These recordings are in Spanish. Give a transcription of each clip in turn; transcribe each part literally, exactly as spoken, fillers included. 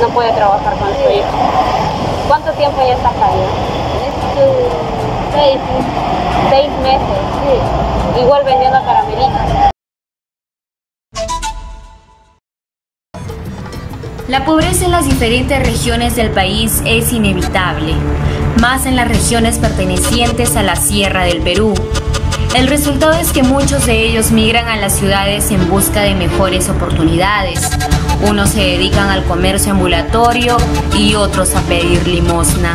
no puede trabajar con su hijo. ¿Cuánto tiempo ya está acá? Este, seis, seis meses, sí. Igual vendiendo caramelicas. La pobreza en las diferentes regiones del país es inevitable, más en las regiones pertenecientes a la Sierra del Perú. El resultado es que muchos de ellos migran a las ciudades en busca de mejores oportunidades. Unos se dedican al comercio ambulatorio y otros a pedir limosna.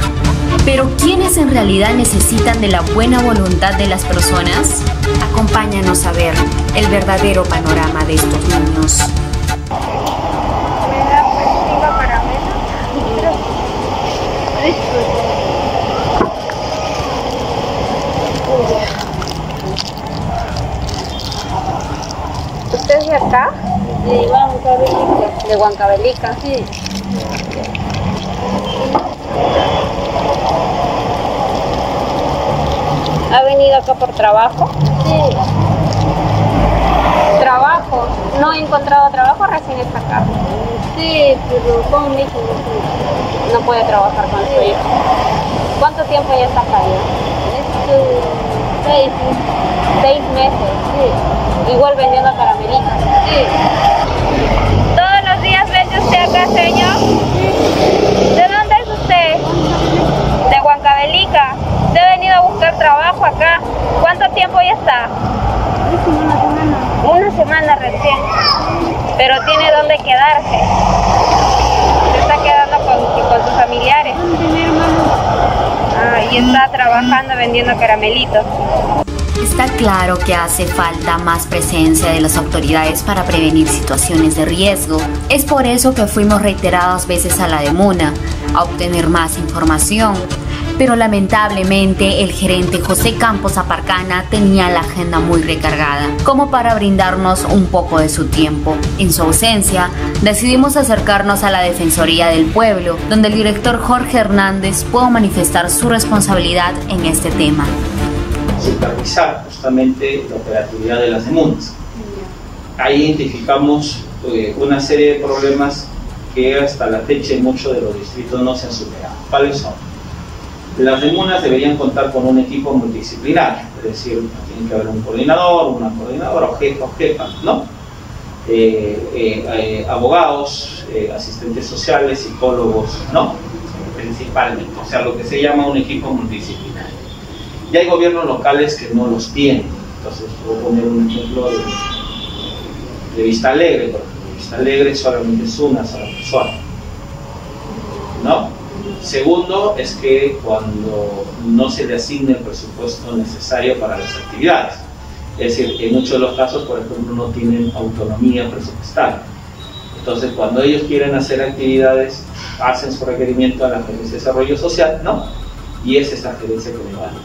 Pero ¿quiénes en realidad necesitan de la buena voluntad de las personas? Acompáñanos a ver el verdadero panorama de estos niños. ¿Usted es de acá? De Huancavelica. ¿De Huancavelica? Sí. ¿Ha venido acá por trabajo? Sí. ¿Trabajo? ¿No he encontrado trabajo? ¿Recién está acá? Sí, pero con mi hijo. No puede trabajar con su hijo. ¿Cuánto tiempo ya está acá? Seis, seis meses, sí. Igual vendiendo caramelicas. Sí. ¿Todos los días vende usted acá, señor? Sí. ¿De dónde es usted? De Huancavelica. ¿Usted ha venido a buscar trabajo acá? ¿Cuánto tiempo ya está? Una semana. Una semana recién. Pero tiene dónde quedarse. Se está quedando con, con sus familiares. Ah, y está trabajando vendiendo caramelitos. Está claro que hace falta más presencia de las autoridades para prevenir situaciones de riesgo. Es por eso que fuimos reiteradas veces a la DEMUNA a obtener más información. Pero lamentablemente el gerente José Campos Aparcana tenía la agenda muy recargada, como para brindarnos un poco de su tiempo. En su ausencia, decidimos acercarnos a la Defensoría del Pueblo, donde el director Jorge Hernández pudo manifestar su responsabilidad en este tema. Supervisar justamente la operatividad de las denuncias. Ahí identificamos eh, una serie de problemas que hasta la fecha en muchos de los distritos no se han superado. ¿Cuáles son? Las demunas deberían contar con un equipo multidisciplinario, es decir, tiene que haber un coordinador, una coordinadora, o jefa, o jefa, ¿no? Eh, eh, eh, abogados, eh, asistentes sociales, psicólogos, ¿no? Principalmente, o sea, lo que se llama un equipo multidisciplinario. Y hay gobiernos locales que no los tienen, entonces voy a poner un ejemplo de, de Vista Alegre, porque Vista Alegre solamente es una sola persona, ¿no? Segundo, es que cuando no se le asigna el presupuesto necesario para las actividades, es decir, en muchos de los casos, por ejemplo, no tienen autonomía presupuestal. Entonces, cuando ellos quieren hacer actividades, hacen su requerimiento a la Gerencia de Desarrollo Social, ¿no? Y es esta gerencia que me vale.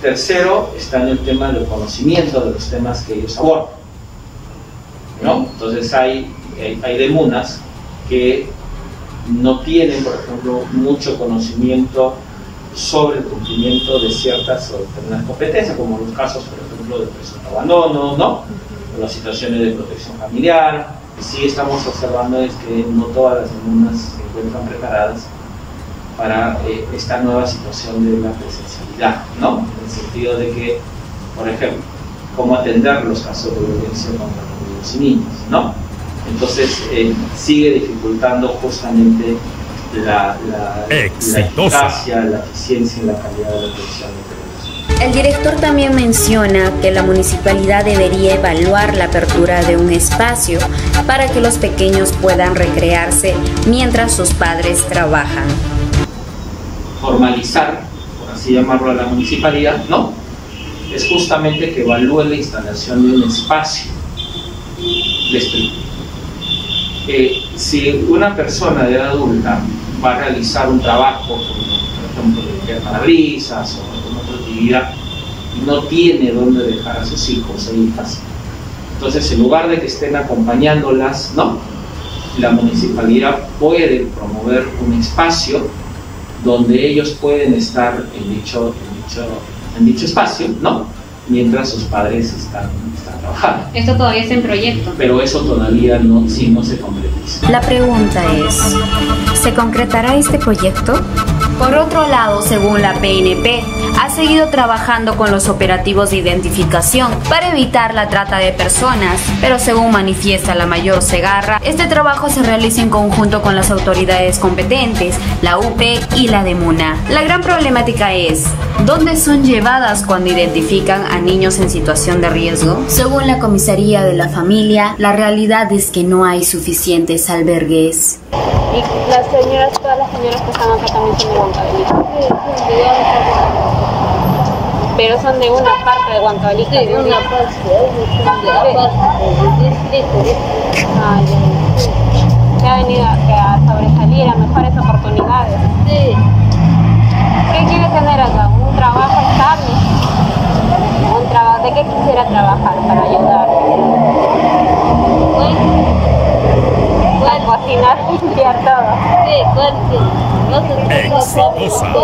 Tercero, está en el tema del conocimiento de los temas que ellos abordan, ¿no? Entonces, hay, hay, hay demunas que no tienen, por ejemplo, mucho conocimiento sobre el cumplimiento de ciertas determinadas competencias, como los casos, por ejemplo, de presunto abandono, ¿no? O las situaciones de protección familiar. Sí estamos observando es que no todas las demunas se encuentran preparadas para eh, esta nueva situación de la presencialidad, ¿no? En el sentido de que, por ejemplo, cómo atender los casos de violencia contra los niños y niñas, ¿no? Entonces eh, sigue dificultando justamente la, la, la eficacia, la eficiencia y la calidad de la atención. El director también menciona que la municipalidad debería evaluar la apertura de un espacio para que los pequeños puedan recrearse mientras sus padres trabajan. Formalizar, por así llamarlo, a la municipalidad, no, es justamente que evalúe la instalación de un espacio de estructura. Eh, si una persona de edad adulta va a realizar un trabajo, como, por ejemplo, de parabrisas o alguna otra actividad, y no tiene dónde dejar a sus hijos e hijas, entonces en lugar de que estén acompañándolas, ¿no? La municipalidad puede promover un espacio donde ellos pueden estar en dicho, en dicho, en dicho espacio, ¿no? Mientras sus padres están, están trabajar. Esto todavía es en proyecto. Pero eso todavía no, si no se concretiza. La pregunta es, ¿se concretará este proyecto? Por otro lado, según la P N P, ha seguido trabajando con los operativos de identificación para evitar la trata de personas, pero según manifiesta la mayor Segarra, este trabajo se realiza en conjunto con las autoridades competentes, la U P E y la DEMUNA. La gran problemática es, ¿dónde son llevadas cuando identifican a niños en situación de riesgo? Según la comisaría de la familia, la realidad es que no hay suficientes albergues. Y las señoras, todas las señoras que están acá también son de Huancavelica. Pero son de una parte de Huancavelica. Sí, de una parte. Se ha venido a sobresalir, a mejores oportunidades. Sí. ¿Qué quiere tener acá? Un trabajo estable. Un trabajo. ¿De qué quisiera trabajar para ayudar? Cocinar, limpiar todo. Sí, corte. No se Exitosa.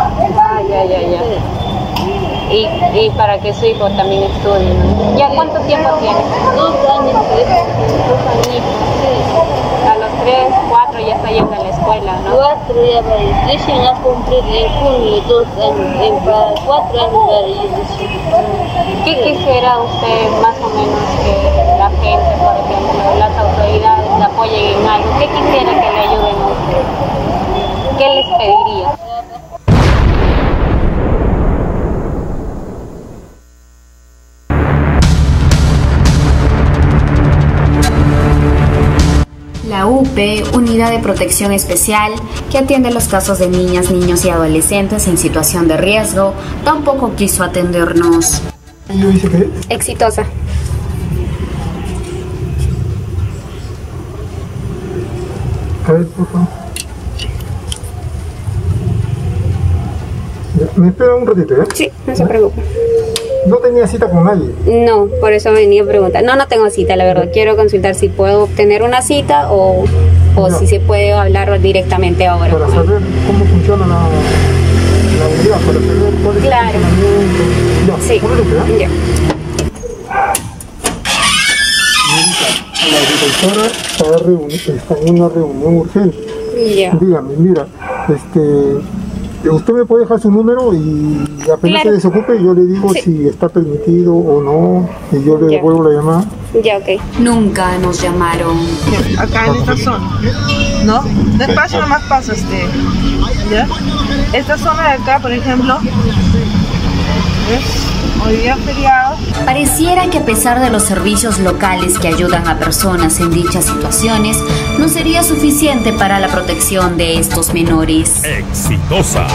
Ay, ay, ay, ay. Y, y para que su hijo también estudie, ¿no? ¿Ya cuánto tiempo tiene? Dos años, tres. Dos añitos. Sí. A los tres, cuatro ya está yendo a la escuela, ¿no? Cuatro ya va a ir. Recién va a cumplir en junio dos años. Para cuatro años va a ir. ¿Qué quisiera usted más o menos que la gente, por ejemplo, las autoridades la apoyen en algo? ¿Qué quisiera que le ayuden a usted? ¿Qué les pediría? La U P E, Unidad de Protección Especial, que atiende los casos de niñas, niños y adolescentes en situación de riesgo, tampoco quiso atendernos. Exitosa. ¿Me espera un ratito, eh? Sí, no se preocupe. ¿No tenía cita con nadie? No, por eso venía a preguntar. No, no tengo cita, la verdad. Quiero consultar si puedo obtener una cita o, o no. Si se puede hablar directamente ahora. Para saber cómo funciona la, la unidad, para saber cuál es claro. El ya, sí. ¿Cómo ya? La directora está, está en una reunión urgente. Ya. Dígame, mira, este... usted me puede dejar su número y apenas claro. Se desocupe, yo le digo sí. Si está permitido o no, y yo le yeah. Devuelvo la llamada. Ya, yeah, ok. Nunca nos llamaron. Yeah, acá en esta zona, ¿no? Despacio nomás paso, este, ¿ya? Esta zona de acá, por ejemplo, ¿ves? Hoy día feriado. Pareciera que a pesar de los servicios locales que ayudan a personas en dichas situaciones, no sería suficiente para la protección de estos menores. Exitosa.